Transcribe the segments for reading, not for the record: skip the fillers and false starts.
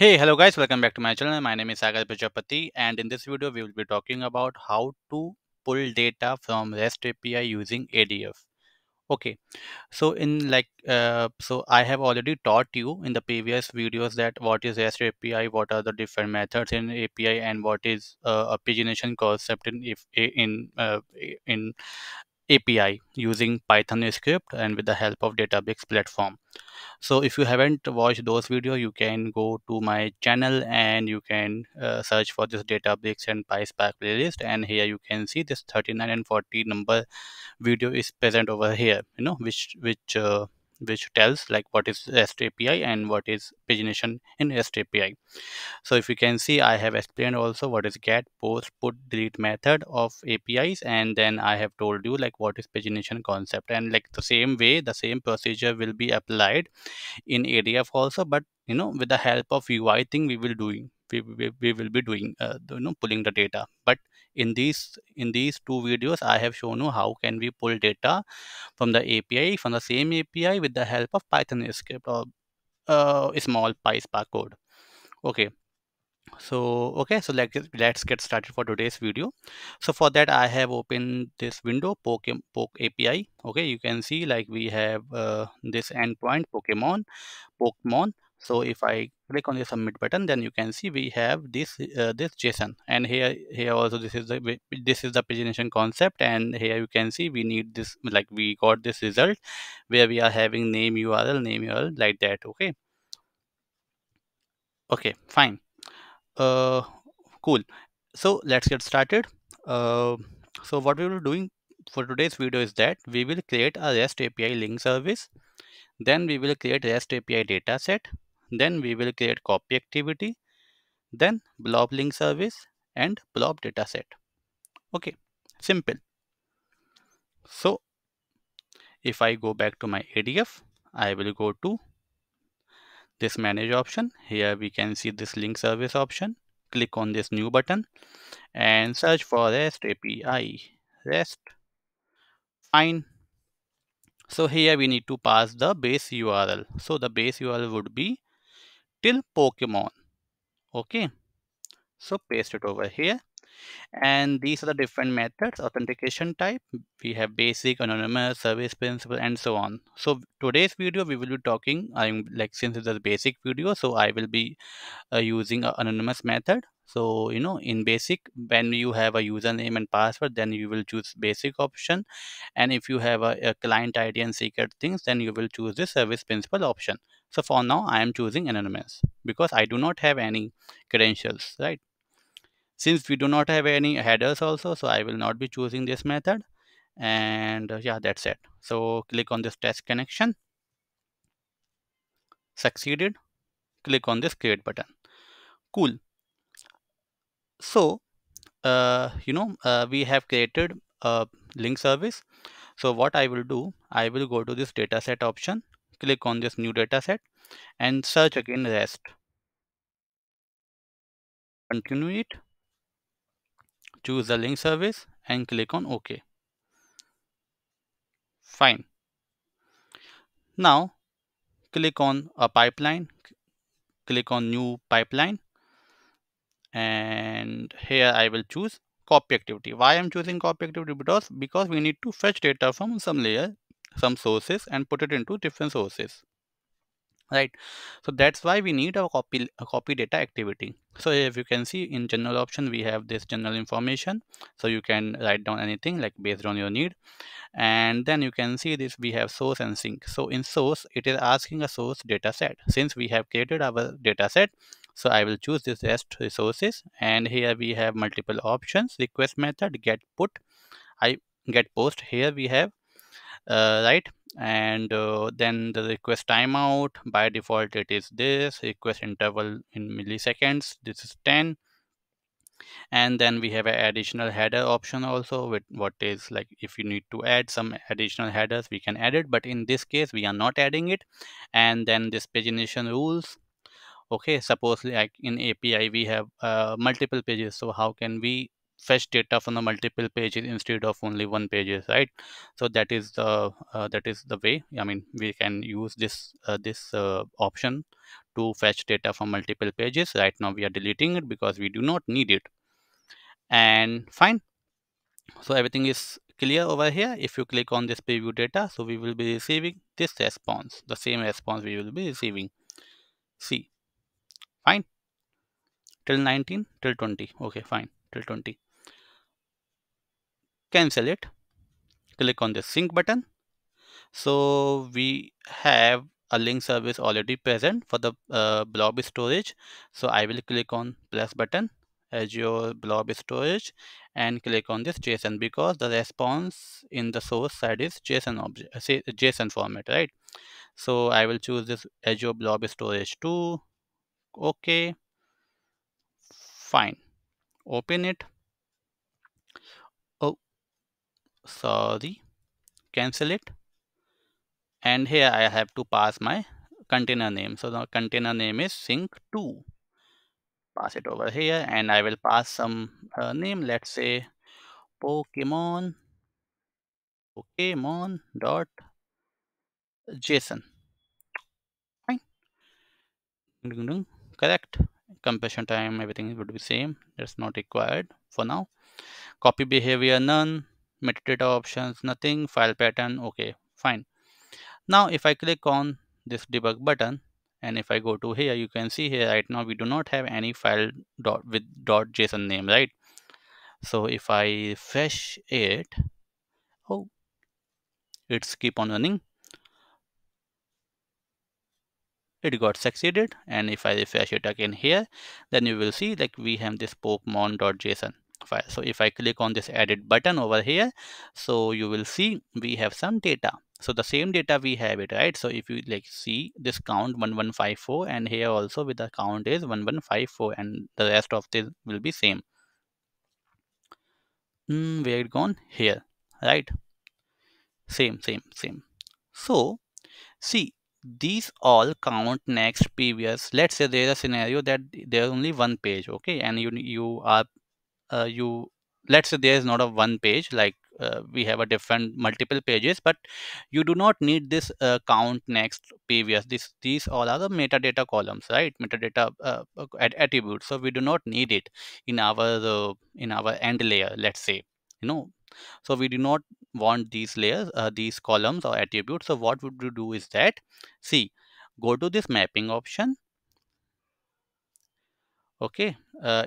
Hey, hello guys, welcome back to my channel. My name is Sagar Prajapati, and in this video we will be talking about how to pull data from REST API using ADF. Okay, so I have already taught you in the previous videos that what is REST API, what are the different methods in API, and what is a pagination concept in API using Python script and with the help of Databricks platform. So if you haven't watched those videos, you can go to my channel and you can search for this Databricks and PySpark playlist, and here you can see this 39 and 40 number video is present over here, you know, which tells like what is REST API and what is pagination in REST API. So if you can see, I have explained also what is get, post, put, delete method of APIs, and then I have told you like what is pagination concept, and like the same way, the same procedure will be applied in ADF also, but you know, with the help of UI thing we will doing. We will be doing pulling the data, but in these two videos I have shown you how can we pull data from the API, from the same API, with the help of Python script or small PySpark code. Okay so let's get started for today's video. So for that I have opened this window, Pokemon API. Okay, you can see like we have this endpoint Pokemon. So if I click on the submit button, then you can see we have this this JSON, and here also this is the pagination concept, and here you can see we need this, like we got this result where we are having name URL like that. Okay, fine, cool. So let's get started. So what we will be doing for today's video is that we will create a REST API link service, then we will create REST API dataset, then we will create copy activity, then blob link service and blob dataset. Okay, simple. So if I go back to my ADF, I will go to this manage option. Here we can see this link service option. Click on this new button and search for REST API. REST. Fine. So here we need to pass the base URL. So the base URL would be till Pokemon. Okay, so paste it over here, and these are the different methods, authentication type. We have basic, anonymous, service principal, and so on. So today's video we will be talking, since it's a basic video, so I will be using an anonymous method. So you know, in basic, when you have a username and password, then you will choose basic option, and if you have a client ID and secret things, then you will choose the service principal option. So for now I am choosing anonymous because I do not have any credentials, right? Since we do not have any headers also, so I will not be choosing this method, and yeah, that's it. So click on this test connection, succeeded. Click on this create button. Cool. So we have created a link service. So what I will do, I will go to this dataset option, click on this new dataset, and search again REST. Continue it, choose the link service and click on OK. Fine. Now click on a pipeline, click on new pipeline, and here I will choose copy activity. Why I'm choosing copy activity? Because we need to fetch data from some layer, some sources, and put it into different sources, right? So that's why we need a copy data activity. So if you can see in general option, we have this general information, so you can write down anything like based on your need, and then you can see this we have source and sync. So in source, it is asking a source data set. Since we have created our data set, so I will choose this REST resources, and here we have multiple options, request method, get, put, get, post. Here we have then the request timeout. By default it is this, request interval in milliseconds, this is 10, and then we have an additional header option also, with what is like if you need to add some additional headers we can add it, but in this case we are not adding it. And then this pagination rules. Okay, suppose like in API we have multiple pages, so how can we fetch data from the multiple pages instead of only one pages, right? So that is the way, I mean, we can use this option to fetch data from multiple pages. Right now we are deleting it because we do not need it. And fine. So everything is clear over here. If you click on this preview data, so we will be receiving this response, the same response we will be receiving. See, fine, till 19, till 20. Okay, fine, till 20. Cancel it. Click on the sync button. So we have a link service already present for the blob storage. So I will click on plus button, Azure Blob Storage, and click on this JSON, because the response in the source side is JSON object, say JSON format, right? So I will choose this Azure Blob Storage 2. Okay, fine. Open it. Oh, sorry. Cancel it. And here I have to pass my container name. So the container name is sync2. Pass it over here, and I will pass some name. Let's say Pokemon. Pokemon.json. Fine. Correct. Compression time, everything would be same. That's not required for now. Copy behavior none. Metadata options nothing. File pattern okay. Fine. Now if I click on this debug button, and if I go to here, you can see here right now we do not have any file with .json name, right? So if I refresh it, oh, it's keep on running. It got succeeded, and if I refresh it again here, then you will see like we have this pokemon.json file. So if I click on this edit button over here, so you will see we have some data. So the same data we have it, right? So if you like see this count 1154, and here also with the count is 1154, and the rest of this will be same. Where it gone? Here, right? Same. So see, these all count next, previous. Let's say there is a scenario that there's only one page, okay, and you let's say there is not a one page, like we have a different multiple pages, but you do not need this count next, previous. These all are the metadata columns, right? Metadata attributes. So we do not need it in our end layer, let's say, you know. So we do not want these layers, these columns or attributes. So what would you do is that, see, go to this mapping option. Okay,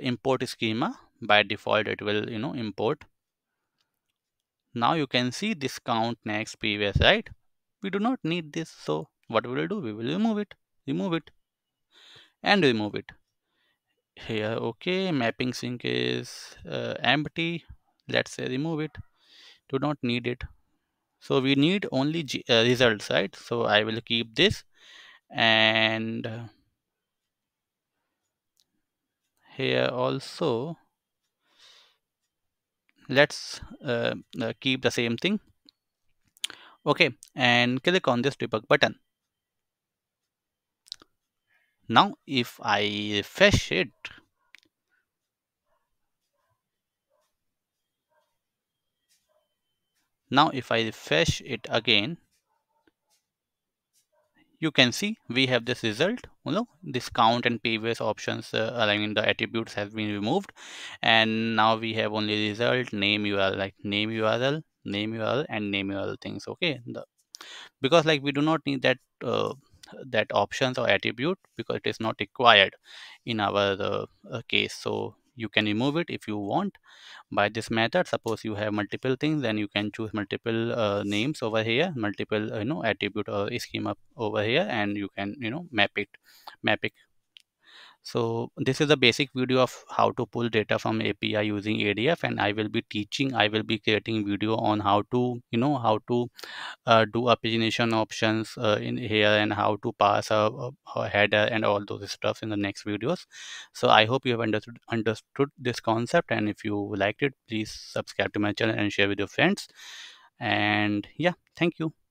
import schema. By default it will, you know, import. Now you can see this count next, previous, right? We do not need this. So what will we do? We will remove it here. Okay, mapping sync is empty. Let's say remove it. Do not need it. So we need only results, right? So I will keep this, and here also let's keep the same thing. Okay, and click on this debug button. Now if I refresh it, again, you can see we have this result. You know, this count and previous options, aligning the attributes have been removed, and now we have only result, name URL, like name URL, and name URL things. Okay, because like we do not need that that options or attribute, because it is not required in our case. So you can remove it if you want by this method. Suppose you have multiple things, then you can choose multiple names over here, multiple attribute or schema over here, and you can map it. So this is the basic video of how to pull data from API using ADF, and I will be teaching, I will be creating video on how to do pagination options in here, and how to pass a header and all those stuff in the next videos. So I hope you have understood this concept, and if you liked it, please subscribe to my channel and share with your friends. And yeah, thank you.